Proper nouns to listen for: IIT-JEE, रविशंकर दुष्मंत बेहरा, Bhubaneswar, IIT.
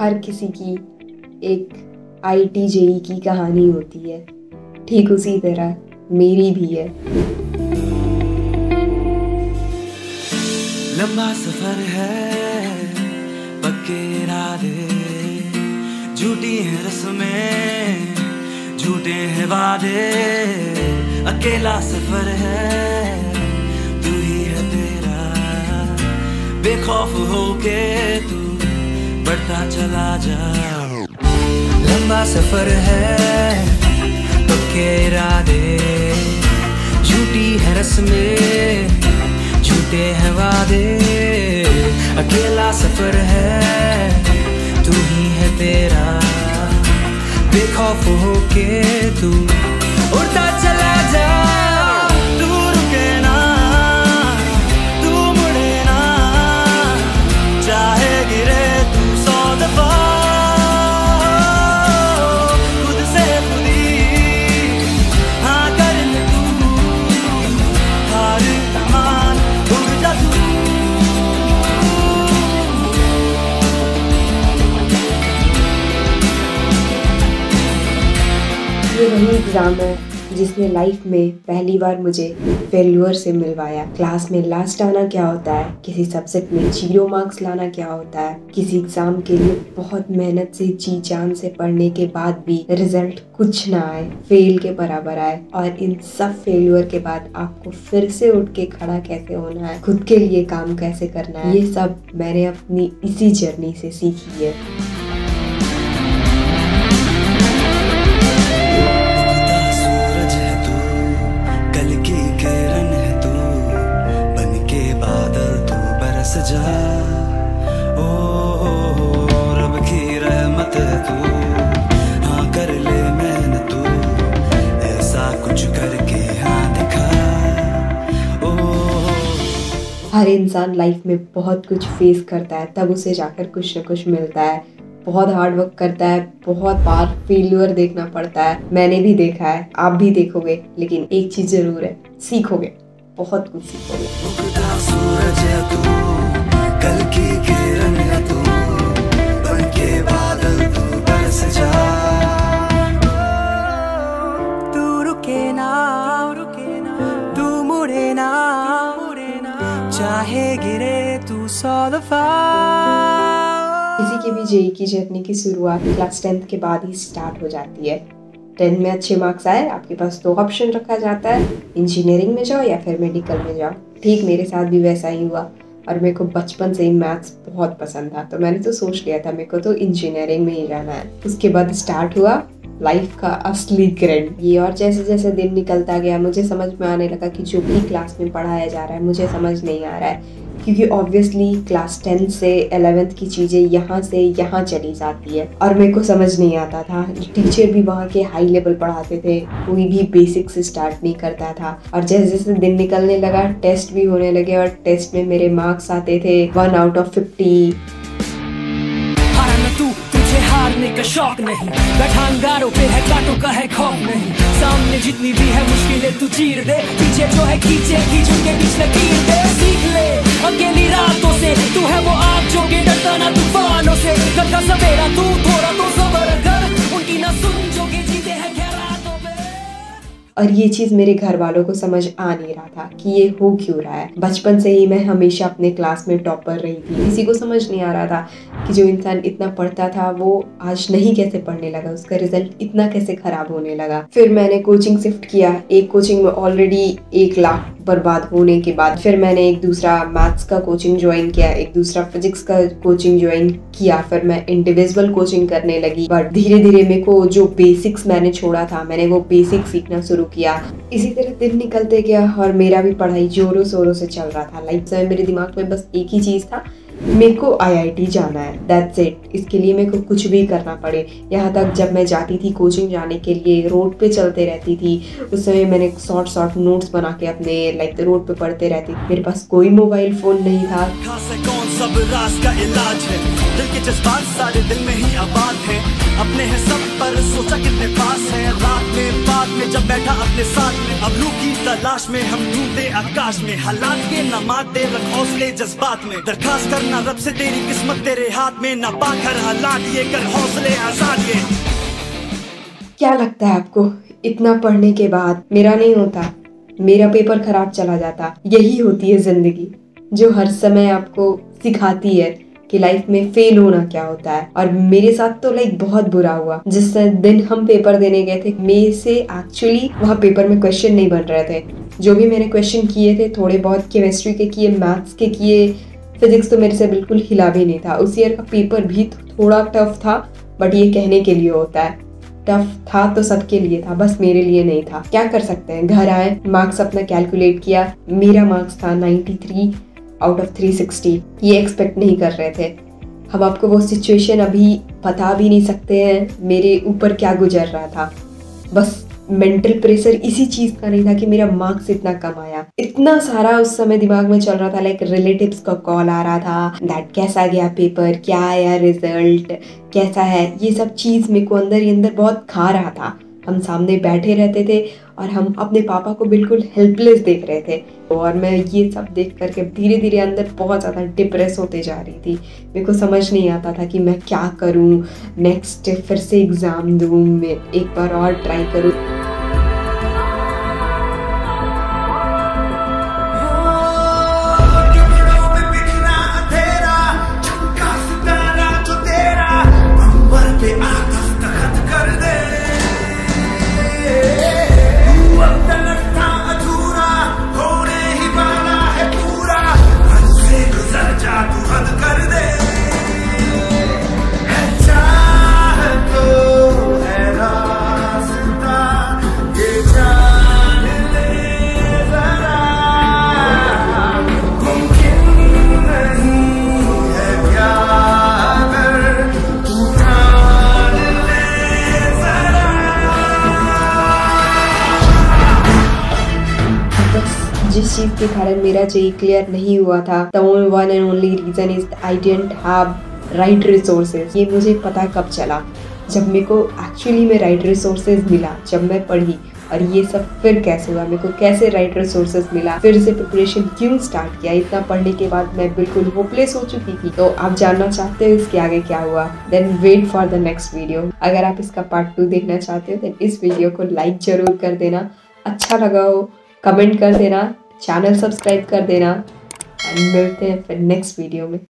हर किसी की एक IIT-JEE की कहानी होती है, ठीक उसी तरह मेरी भी है। लंबा सफर है, पक्के इरादे, झूठी है रस्में, झूठे हैं वादे। अकेला सफर है, तू ही है तेरा, बेखौफ होके तू बढ़ता चला जा। लंबा सफर है, पक्के इरादे, झूठी है रस्में, झूठे हैं वादे। अकेला सफर है, तू ही है तेरा, बेखौफ होके तू उड़ता चला जा। तू रुके ना, तू मुड़े ना, चाहे गिरे तू 100 दफा। खुद से खुद ही हाँ कर ले तू, हार तमान उड़ जा तू। ये वही एग्जाम है जिसने लाइफ में पहली बार मुझे फेल्यूअर से मिलवाया। क्लास में लास्ट आना क्या होता है, किसी सब्जेक्ट में 0 मार्क्स लाना क्या होता है, किसी एग्जाम के लिए बहुत मेहनत से जी जान से पढ़ने के बाद भी रिजल्ट कुछ ना आए, फेल के बराबर आए। और इन सब फेल्यूअर के बाद आपको फिर से उठ के खड़ा कैसे होना है, खुद के लिए काम कैसे करना है, ये सब मैंने अपनी इसी जर्नी से सीखी है। हर इंसान लाइफ में बहुत कुछ फेस करता है, तब उसे जाकर कुछ न कुछ मिलता है। बहुत हार्ड वर्क करता है, बहुत बार फेल्यूअर देखना पड़ता है। मैंने भी देखा है, आप भी देखोगे, लेकिन एक चीज जरूर है, सीखोगे, बहुत कुछ सीखोगे। किसी के भी जेई की जर्नी की शुरुआत क्लास 10 के बाद ही स्टार्ट हो जाती है। 10 में अच्छे मार्क्स आए, आपके पास 2 ऑप्शन रखा जाता है, इंजीनियरिंग में जाओ या फिर मेडिकल में जाओ। ठीक मेरे साथ भी वैसा ही हुआ। और मेरे को बचपन से ही मैथ्स बहुत पसंद था, तो मैंने तो सोच लिया था मेरे को तो इंजीनियरिंग में ही जाना है। उसके बाद स्टार्ट हुआ लाइफ का असली ग्रेड ये। और जैसे जैसे दिन निकलता गया मुझे समझ में आने लगा कि जो भी क्लास में पढ़ाया जा रहा है मुझे समझ नहीं आ रहा है, क्योंकि ऑब्वियसली क्लास 10 से 11th की चीज़ें यहाँ से यहाँ चली जाती है और मेरे को समझ नहीं आता था। टीचर भी वहाँ के हाई लेवल पढ़ाते थे, कोई भी बेसिक से स्टार्ट नहीं करता था। और जैसे जैसे दिन निकलने लगा टेस्ट भी होने लगे और टेस्ट में मेरे मार्क्स आते थे 1 out of 50। का शौक नहीं, बैठा अंगारों पे है, कांटों का है खौफ नहीं। सामने जितनी भी है मुश्किलें तू चीर दे, पीछे जो है खींचे खींच उनके बीच लकीर दे। सीख ले अकेली रातों से, तू है वो आग जो के डरता ना तूफानों से। करता सवेरा तू थोड़ा तो सबर कर, उनकी ना सुन जो के जीते हैं क्या रातों पे। और ये चीज मेरे घर वालों को समझ आ नहीं रहा था कि ये हो क्यों रहा है। बचपन से ही मैं हमेशा अपने क्लास में टॉपर रही थी। किसी को समझ नहीं आ रहा था कि जो इंसान इतना पढ़ता था वो आज नहीं कैसे पढ़ने लगा, उसका रिजल्ट इतना कैसे खराब होने लगा। फिर मैंने कोचिंग शिफ्ट किया। एक कोचिंग में ऑलरेडी 1 लाख बर्बाद होने के बाद फिर मैंने एक दूसरा मैथ्स का कोचिंग ज्वाइन किया, एक दूसरा फिजिक्स का कोचिंग ज्वाइन किया, फिर मैं इंडिविजुअल कोचिंग करने लगी। बट धीरे धीरे मेरे को जो बेसिक्स मैंने छोड़ा था मैंने वो बेसिक्स सीखना शुरू किया। इसी तरह दिन निकलते गया और मेरा भी पढ़ाई जोरों शोरों से चल रहा था। लाइफ में मेरे दिमाग में बस एक ही चीज़ था, मेरे को IIT जाना है, दैट्स इट। इसके लिए मेरे को कुछ भी करना पड़े। यहाँ तक जब मैं जाती थी कोचिंग जाने के लिए रोड पे चलते रहती थी, उस समय मैंने शॉर्ट नोट्स बना के अपने लाइक रोड पे पढ़ते रहती थी। मेरे पास कोई मोबाइल फोन नहीं था। कौन सब राज का इलाज है, दिल के जज्बात सारे दिल में ही आबाद है, अपने है सब पर सोचा कितने पास है। रात में बाद में जब बैठा अपने साथ में, अबलू की तलाश में हम ढूंढे आकाश में, हालात के नमाते रखौसले जज्बात में, दरखास्त करना रब से तेरी किस्मत तेरे हाथ में ना पाखर हला दिए कर हौसले आजाद ये। क्या लगता है आपको इतना पढ़ने के बाद मेरा नहीं होता, मेरा पेपर खराब चला जाता? यही होती है जिंदगी जो हर समय आपको सिखाती है कि लाइफ में फेल होना क्या होता है। और मेरे साथ तो लाइक बहुत बुरा हुआ। जिस दिन हम पेपर देने गए थे मेरे से एक्चुअली वहाँ पेपर में क्वेश्चन नहीं बन रहे थे। जो भी मैंने क्वेश्चन किए थे थोड़े बहुत केमिस्ट्री के किए, मैथ्स के किए, फिजिक्स तो मेरे से बिल्कुल हिला भी नहीं था। उस ईयर का पेपर भी थोड़ा टफ था, बट ये कहने के लिए होता है टफ था तो सबके लिए था, बस मेरे लिए नहीं था। क्या कर सकते हैं, घर आए, मार्क्स अपना कैलकुलेट किया, मेरा मार्क्स था 93 आउट ऑफ 360। ये एक्सपेक्ट नहीं कर रहे थे हम। आपको वो सिचुएशन अभी बता भी नहीं सकते हैं मेरे ऊपर क्या गुजर रहा था। बस मेंटल प्रेशर इसी चीज़ का नहीं था कि मेरा मार्क्स इतना कम आया। इतना सारा उस समय दिमाग में चल रहा था, लाइक रिलेटिव्स का कॉल आ रहा था दैट कैसा गया पेपर, क्या आया रिजल्ट, कैसा है। ये सब चीज़ मेरे को अंदर ही अंदर बहुत खा रहा था। हम सामने बैठे रहते थे और हम अपने पापा को बिल्कुल हेल्पलेस देख रहे थे। और मैं ये सब देख करके धीरे धीरे अंदर बहुत ज़्यादा डिप्रेस होते जा रही थी। मेरे को समझ नहीं आता था कि मैं क्या करूँ नेक्स्ट, फिर से एग्ज़ाम दूँ, मैं एक बार और ट्राई करूँ। जिस चीज़ के कारण मेरा जेई क्लियर नहीं हुआ था, the one and only reason is I didn't have right resources. ये मुझे पता कब चला, जब मेरे को एक्चुअली में राइट रिसोर्सेज मिला, जब मैं पढ़ी। और ये सब फिर कैसे हुआ, मेरे को कैसे राइट रिसोर्सेज मिला, फिर से प्रिपरेशन क्यों स्टार्ट किया। इतना पढ़ने के बाद मैं बिल्कुल होपलेस हो चुकी थी। तो आप जानना चाहते हो इसके आगे क्या हुआ, then wait for the next video. अगर आप इसका पार्ट 2 देखना चाहते हो देन इस वीडियो को लाइक जरूर कर देना, अच्छा लगा हो कमेंट कर देना, चैनल सब्सक्राइब कर देना। एंड मिलते हैं फिर नेक्स्ट वीडियो में।